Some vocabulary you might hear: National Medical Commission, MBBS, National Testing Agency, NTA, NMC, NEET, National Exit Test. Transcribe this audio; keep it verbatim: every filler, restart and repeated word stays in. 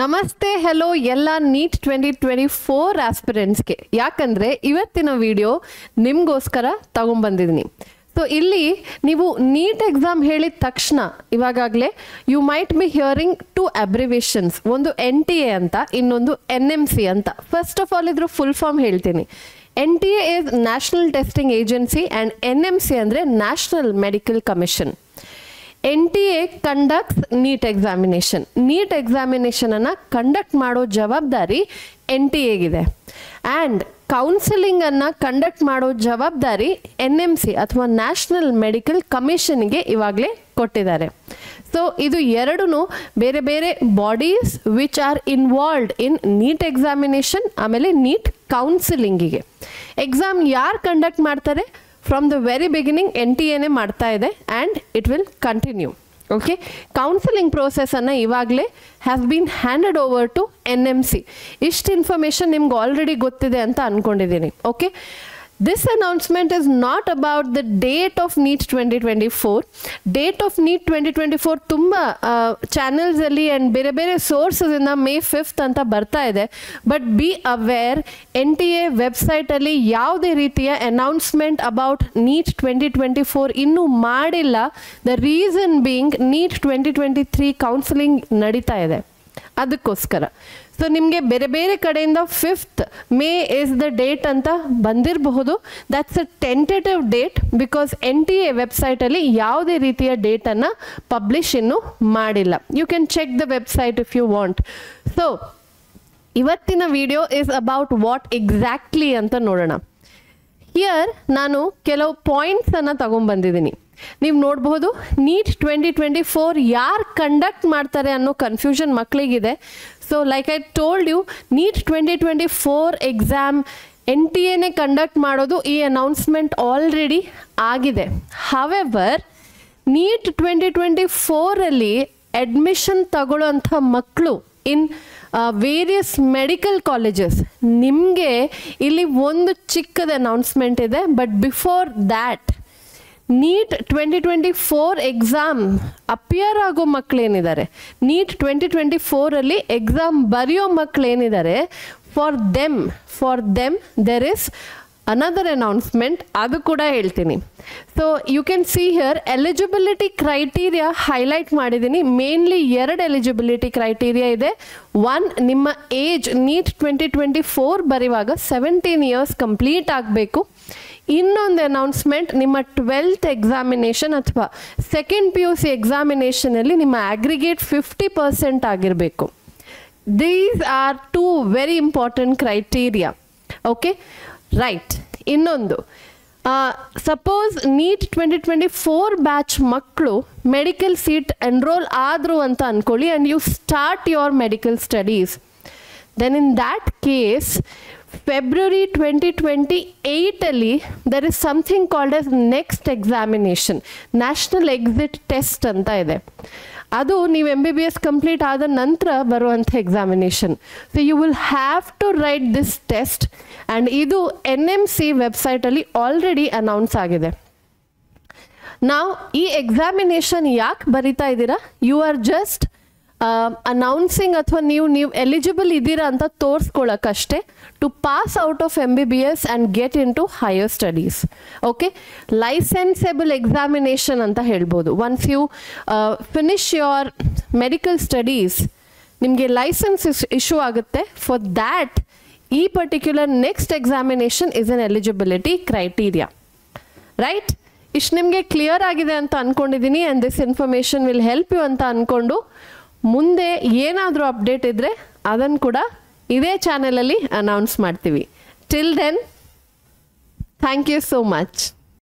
ನಮಸ್ತೆ ಹೆಲೋ ಎಲ್ಲ NEET twenty twenty four ಆಸ್ಪಿರೆಂಟ್ಸ್ಗೆ ಯಾಕಂದರೆ ಇವತ್ತಿನ ವಿಡಿಯೋ ನಿಮಗೋಸ್ಕರ ತಗೊಂಬಂದಿದ್ದೀನಿ. ಸೊ ಇಲ್ಲಿ ನೀವು ನೀಟ್ ಎಕ್ಸಾಮ್ ಹೇಳಿದ ತಕ್ಷಣ ಇವಾಗಲೇ you might be hearing two abbreviations, ಒಂದು ಎನ್ ಟಿ ಎ ಅಂತ, ಇನ್ನೊಂದು ಎನ್ ಎಮ್ ಸಿ ಅಂತ. ಫಸ್ಟ್ ಆಫ್ ಆಲ್ ಇದ್ರ ಫುಲ್ ಫಾರ್ಮ್ ಹೇಳ್ತೀನಿ. N T A is national testing agency and N M C ಅಂದರೆ national medical commission. N T A conducts NEET examination. NEET examination ಅನ್ನು conduct ಮಾಡೋ ಜವಾಬ್ದಾರಿ N T A ಗಿದೆ. And counselling ಅನ್ನು conduct ಮಾಡೋ ಜವಾಬ್ದಾರಿ N M C ಅಥವಾ national medical ಕಮಿಷನ್ಗೆ ಇವಾಗಲೇ ಕೊಟ್ಟಿದ್ದಾರೆ. ಸೊ ಇದು ಎರಡೂ ಬೇರೆ ಬೇರೆ bodies which are involved in NEET examination, ಆಮೇಲೆ ನೀಟ್ ಕೌನ್ಸಿಲಿಂಗಿಗೆ. ಎಕ್ಸಾಮ್ ಯಾರು ಕಂಡಕ್ಟ್ ಮಾಡ್ತಾರೆ? From the very beginning N T A ಮಾಡ್ತಾ ಇದೆ and it will continue. Okay, counseling process ಅನ್ನು ಇವಾಗಲೇ has been handed over to N M C. ಇಷ್ಟು information ನಿಮ್ಗೆ ಆಲ್ರೆಡಿ ಗೊತ್ತಿದೆ ಅಂತ ಅಂದ್ಕೊಂಡಿದ್ದೀನಿ. Okay, this announcement is not about the date of NEET twenty twenty four. Date of NEET twenty twenty four ತುಂಬಾ channels ಅಲ್ಲಿ and ಬೇರೆ ಬೇರೆ sources ಇಂದ ಮೇ ಫಿಫ್ತ್ ಅಂತ ಬರ್ತಾ ಇದೆ. But be aware, N T A website ಅಲ್ಲಿ ಯಾವುದೇ ರೀತಿಯ announcement about NEET twenty twenty four ಇನ್ನೂ ಮಾಡಿಲ್ಲ. The reason being NEET twenty twenty three counselling ನಡೀತಾ ಇದೆ, ಅದಕ್ಕೋಸ್ಕರ. ಸೊ ನಿಮಗೆ ಬೇರೆ ಬೇರೆ ಕಡೆಯಿಂದ fifth May is the date ಅಂತ ಬಂದಿರಬಹುದು. That's a tentative date because N T A ವೆಬ್ಸೈಟಲ್ಲಿ ಯಾವುದೇ ರೀತಿಯ ಡೇಟನ್ನು ಪಬ್ಲಿಷ್ ಇನ್ನೂ ಮಾಡಿಲ್ಲ. You can check the website if you want. So ಇವತ್ತಿನ video is about what exactly ಅಂತ ನೋಡೋಣ. ಹಿಯರ್ ನಾನು ಕೆಲವು ಪಾಯಿಂಟ್ಸನ್ನು ತಗೊಂಡ್ಬಂದಿದ್ದೀನಿ. ನೀವು ನೋಡಬಹುದು ನೀಟ್ ಟ್ವೆಂಟಿ ಟ್ವೆಂಟಿ ಫೋರ್ ಯಾರು ಕಂಡಕ್ಟ್ ಮಾಡ್ತಾರೆ ಅನ್ನೋ ಕನ್ಫ್ಯೂಷನ್ ಮಕ್ಕಳಿಗಿದೆ. So like I told you, NEET twenty twenty four exam N T ಎನೇ ಕಂಡಕ್ಟ್ ಮಾಡೋದು, ಈ ಅನೌನ್ಸ್ಮೆಂಟ್ ಆಲ್ರೆಡಿ ಆಗಿದೆ. ಹವೆವರ್, ನೀಟ್ ಟ್ವೆಂಟಿ ಟ್ವೆಂಟಿ ಫೋರಲ್ಲಿ ಅಡ್ಮಿಷನ್ ತಗೊಳ್ಳೋಂಥ ಮಕ್ಕಳು ಇನ್ ವೇರಿಯಸ್ ಮೆಡಿಕಲ್ ಕಾಲೇಜಸ್, ನಿಮಗೆ ಇಲ್ಲಿ ಒಂದು ಚಿಕ್ಕದ ಅನೌನ್ಸ್ಮೆಂಟ್ ಇದೆ. But before that, NEET twenty twenty four exam appear ಆಗೋ ಮಕ್ಕಳೇನಿದ್ದಾರೆ, ನೀಟ್ ಟ್ವೆಂಟಿ ಟ್ವೆಂಟಿ ಫೋರಲ್ಲಿ ಎಕ್ಸಾಮ್ ಬರೆಯೋ ಮಕ್ಕಳೇನಿದ್ದಾರೆ, for them for them there is another announcement, ಅದು ಕೂಡ ಹೇಳ್ತೀನಿ. So you can see here eligibility criteria highlight ಮಾಡಿದ್ದೀನಿ. ಮೇನ್ಲಿ ಎರಡು ಎಲಿಜಿಬಿಲಿಟಿ ಕ್ರೈಟೀರಿಯಾ ಇದೆ. ಒನ್, ನಿಮ್ಮ age NEET twenty twenty four ಬರೆಯುವಾಗ ಸೆವೆಂಟೀನ್ ಇಯರ್ಸ್ ಕಂಪ್ಲೀಟ್ ಆಗಬೇಕು. ಇನ್ನೊಂದು ಅನೌನ್ಸ್ಮೆಂಟ್, ನಿಮ್ಮ ಟ್ವೆಲ್ತ್ ಎಕ್ಸಾಮಿನೇಷನ್ ಅಥವಾ ಸೆಕೆಂಡ್ ಪಿ ಯು ಸಿ ಎಕ್ಸಾಮಿನೇಷನಲ್ಲಿ ನಿಮ್ಮ ಅಗ್ರಿಗೇಟ್ ಫಿಫ್ಟಿ ಪರ್ಸೆಂಟ್ ಆಗಿರಬೇಕು. These are two very important criteria. Okay, right. ಇನ್ನೊಂದು, suppose NEET twenty twenty four batch ಮಕ್ಕಳು ಮೆಡಿಕಲ್ ಸೀಟ್ ಎನ್ರೋಲ್ ಆದರು ಅಂತ ಅಂದ್ಕೊಳ್ಳಿ and you start your medical studies, then in that case February twenty twenty ಏಯ್ಟಲ್ಲಿ there is something called as next examination, national exit test ಅಂತ ಇದೆ. ಅದು ನೀವು M B B S complete ಆದ ನಂತರ ಬರುವಂಥ examination. So you will have to write this test and ಇದು N M C ವೆಬ್ಸೈಟಲ್ಲಿ ಆಲ್ರೆಡಿ ಅನೌನ್ಸ್ ಆಗಿದೆ. ನಾವು ಈ ಎಕ್ಸಾಮಿನೇಷನ್ ಯಾಕೆ ಬರಿತಾ ಇದ್ದೀರಾ? ಯು ಆರ್ ಜಸ್ಟ್ ಅನೌನ್ಸಿಂಗ್ ಅಥವಾ ನೀವು ನೀವು ಎಲಿಜಿಬಲ್ ಇದ್ದೀರಾ ಅಂತ ತೋರಿಸ್ಕೊಳ್ಳೋಕ್ಕಷ್ಟೇ, to pass out of M B B S and get into higher studies. Okay, licensable examination ಅಂತ ಹೇಳ್ಬೋದು. Once you finish your medical studies, ನಿಮಗೆ ಲೈಸೆನ್ಸ್ ಇಶ್ಯೂ ಆಗುತ್ತೆ. ಫಾರ್ ದ್ಯಾಟ್ ಈ particular next examination is an eligibility criteria, right? ಇಷ್ಟು ನಿಮಗೆ clear ಆಗಿದೆ ಅಂತ ಅಂದ್ಕೊಂಡಿದ್ದೀನಿ and this information will help you ಅಂತ ಅಂದ್ಕೊಂಡು ಮುಂದೆ ಏನಾದರೂ ಅಪ್ಡೇಟ್ ಇದ್ದರೆ ಅದನ್ನು ಕೂಡ ಇದೇ ಚಾನೆಲಲ್ಲಿ ಅನೌನ್ಸ್ ಮಾಡ್ತೀವಿ. Till then, thank you so much.